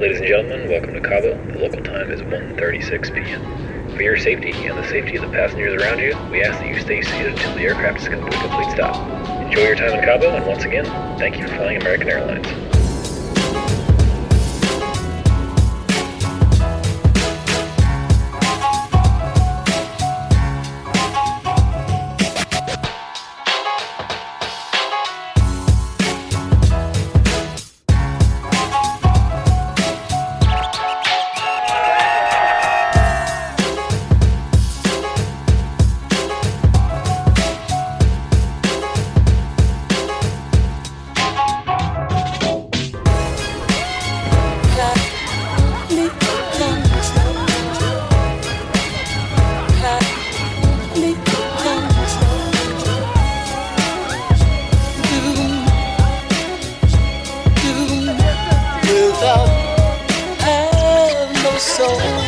Ladies and gentlemen, welcome to Cabo. The local time is 1:36 p.m. For your safety and the safety of the passengers around you, we ask that you stay seated until the aircraft has come to a complete stop. Enjoy your time in Cabo, and once again, thank you for flying American Airlines. So